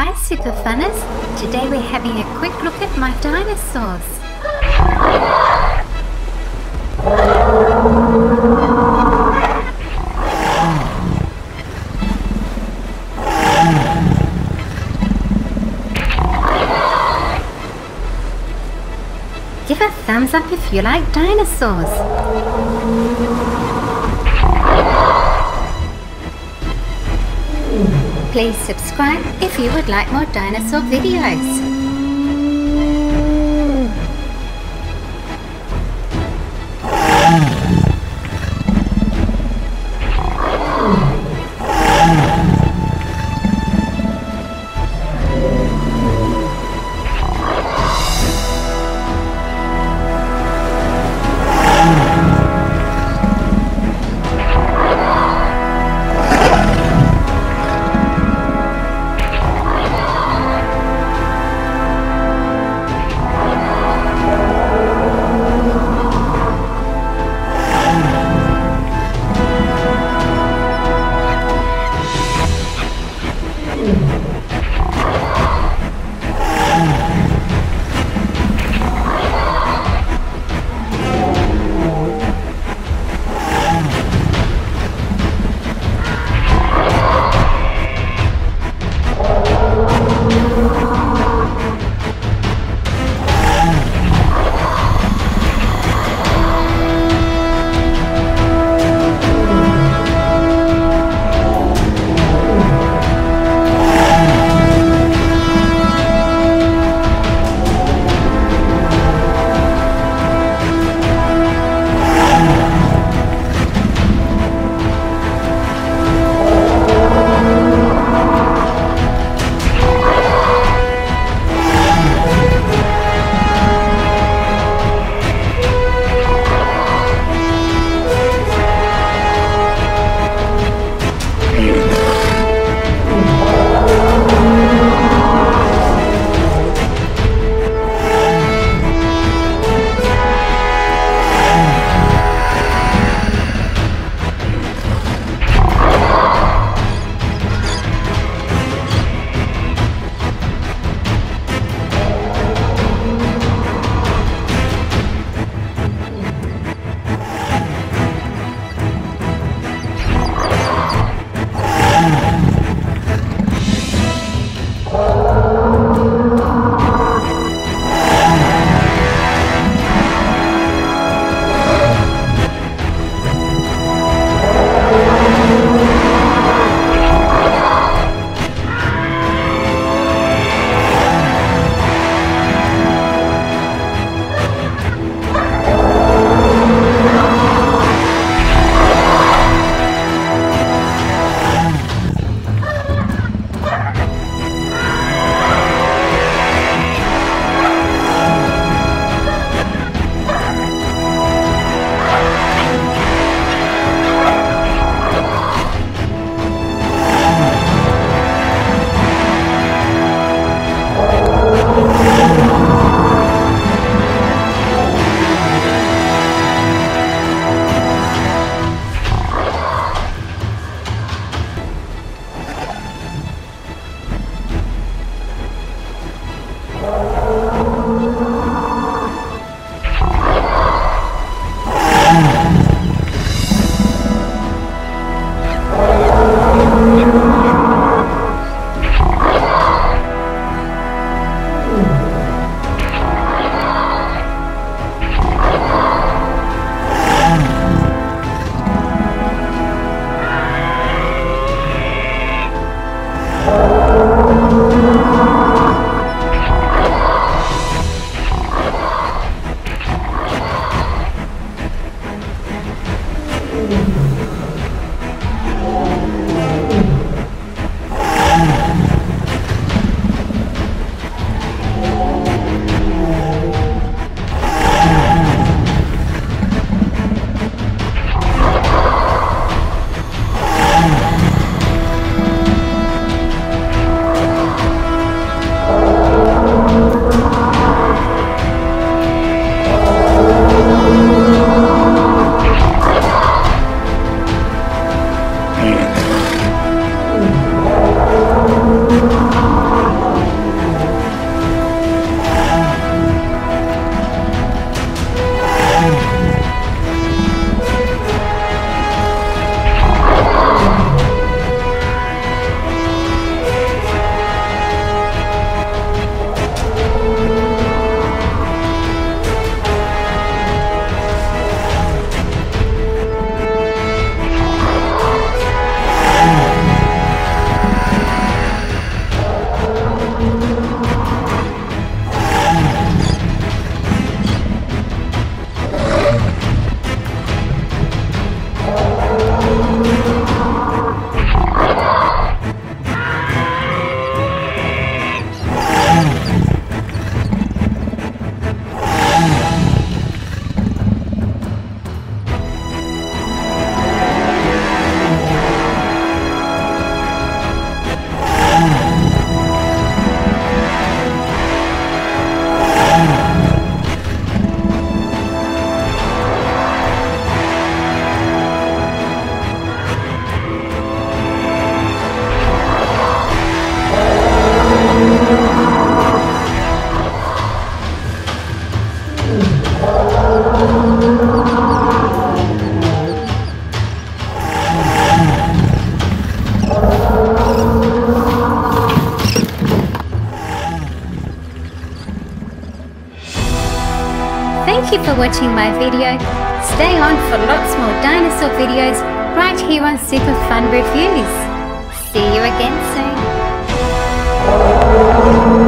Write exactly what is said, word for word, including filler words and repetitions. Hi Superfunners, today we're having a quick look at my dinosaurs. Give a thumbs up if you like dinosaurs. Please subscribe if you would like more dinosaur videos. Oh. Thank you for watching my video. Stay on for lots more dinosaur videos right here on SuperFunReviews. See you again soon.